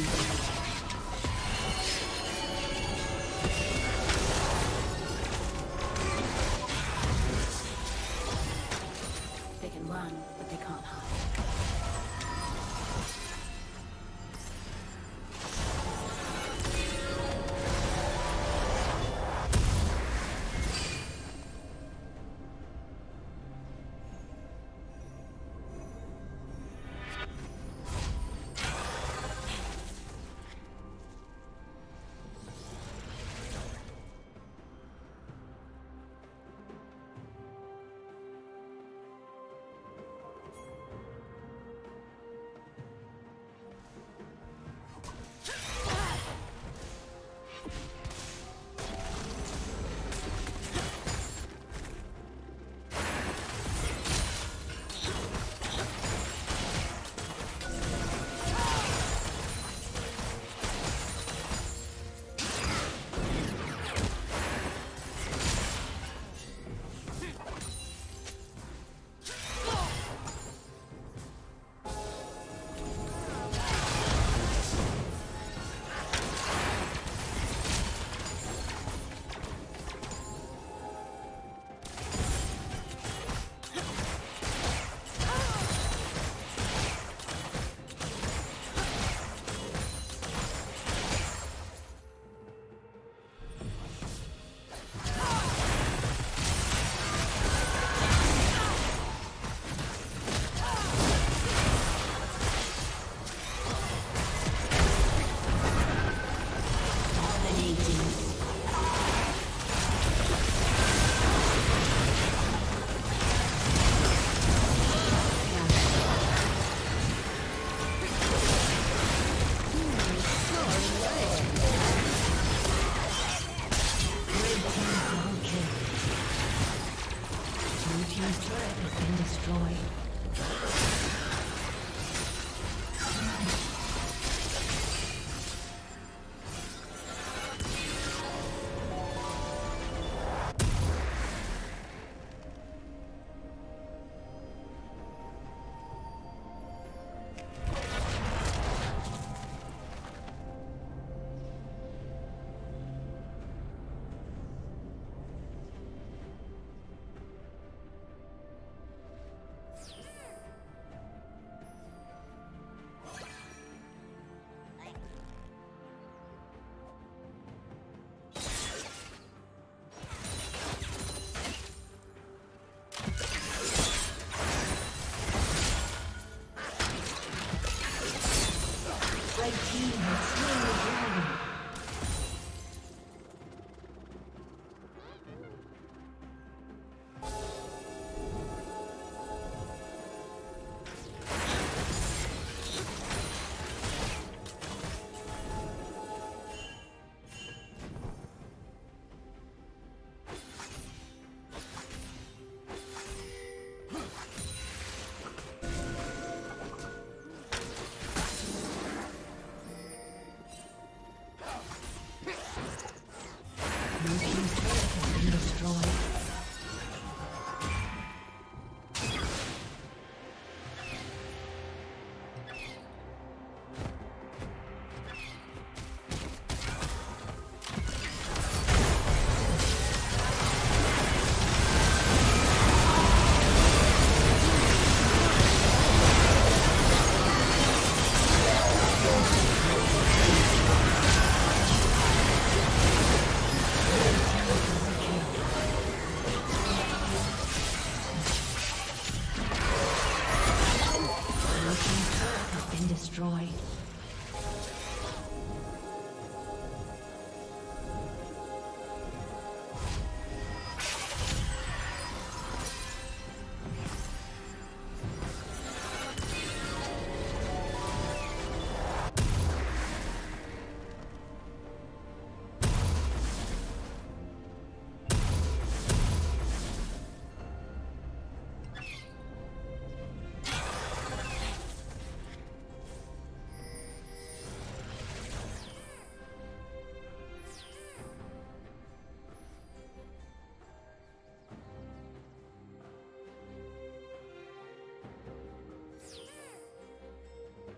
They can run, but they can't hide.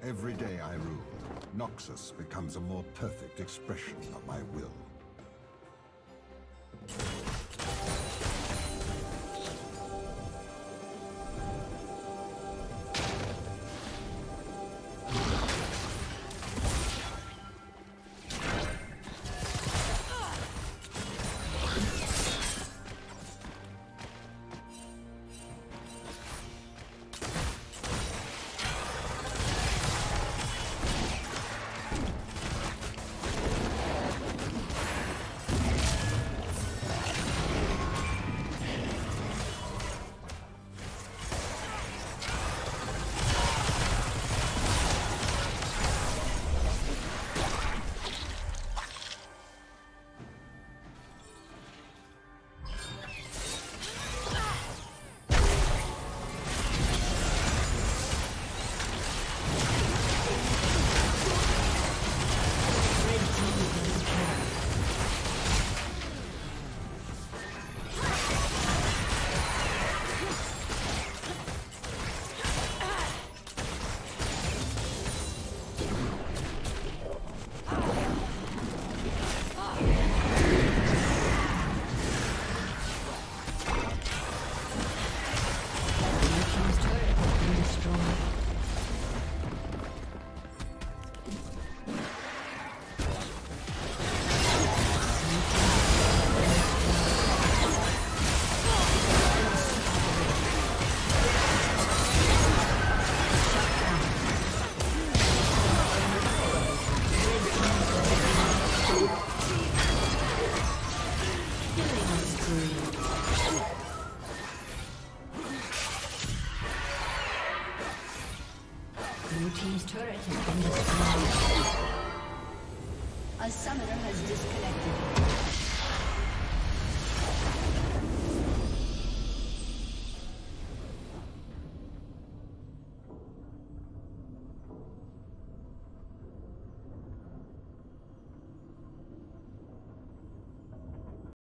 Every day I rule, Noxus becomes a more perfect expression of my will. A summoner has disconnected.